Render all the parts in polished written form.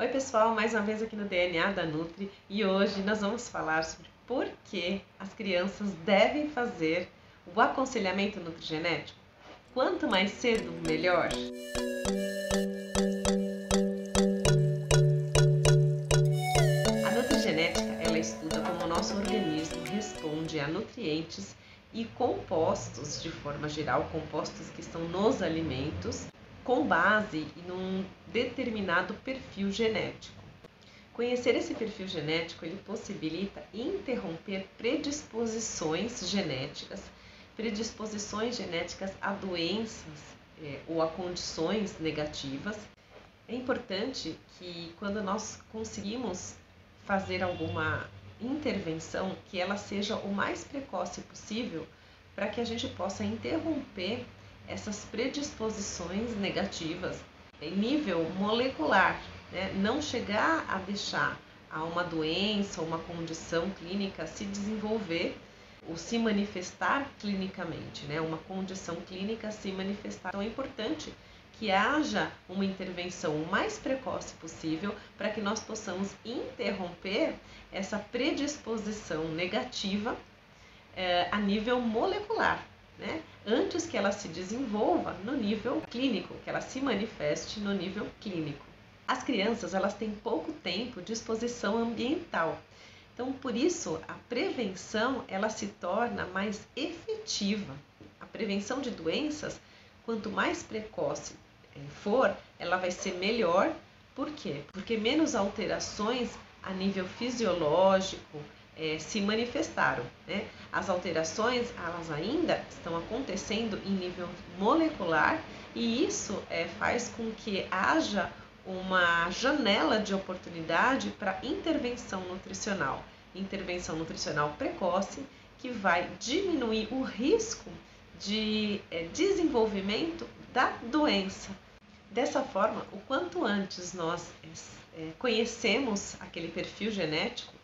Oi pessoal, mais uma vez aqui no DNA da Nutri e hoje nós vamos falar sobre por que as crianças devem fazer o aconselhamento nutrigenético. Quanto mais cedo, melhor. A nutrigenética, ela estuda como o nosso organismo responde a nutrientes e compostos, de forma geral, compostos que estão nos alimentos, com base em um determinado perfil genético. Conhecer esse perfil genético, ele possibilita interromper predisposições genéticas a doenças ou a condições negativas. É importante que quando nós conseguimos fazer alguma intervenção, que ela seja o mais precoce possível, para que a gente possa interromper essas predisposições negativas em nível molecular, né? Não chegar a deixar uma doença ou uma condição clínica se desenvolver ou se manifestar clinicamente, né? Uma condição clínica se manifestar. Então é importante que haja uma intervenção o mais precoce possível para que nós possamos interromper essa predisposição negativa a nível molecular, né? Antes que ela se desenvolva no nível clínico, que ela se manifeste no nível clínico. As crianças, elas têm pouco tempo de exposição ambiental, então por isso a prevenção, ela se torna mais efetiva. A prevenção de doenças, quanto mais precoce for, ela vai ser melhor. Por quê? Porque menos alterações a nível fisiológico se manifestaram, né? As alterações, elas ainda estão acontecendo em nível molecular e isso faz com que haja uma janela de oportunidade para intervenção nutricional precoce, que vai diminuir o risco de desenvolvimento da doença. Dessa forma, o quanto antes nós conhecemos aquele perfil genético,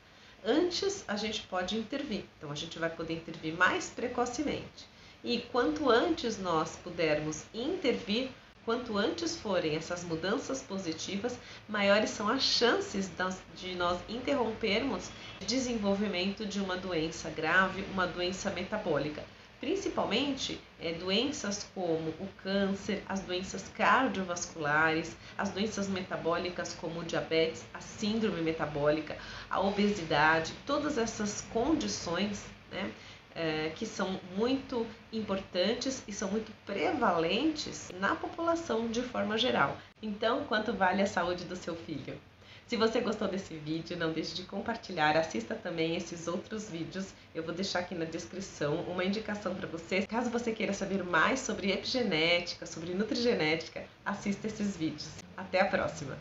antes a gente pode intervir, então a gente vai poder intervir mais precocemente. E quanto antes nós pudermos intervir, quanto antes forem essas mudanças positivas, maiores são as chances de nós interrompermos o desenvolvimento de uma doença grave, uma doença metabólica. Principalmente doenças como o câncer, as doenças cardiovasculares, as doenças metabólicas como o diabetes, a síndrome metabólica, a obesidade, todas essas condições, né, que são muito importantes e são muito prevalentes na população de forma geral. Então, quanto vale a saúde do seu filho? Se você gostou desse vídeo, não deixe de compartilhar, assista também esses outros vídeos. Eu vou deixar aqui na descrição uma indicação para você. Caso você queira saber mais sobre epigenética, sobre nutrigenética, assista esses vídeos. Até a próxima!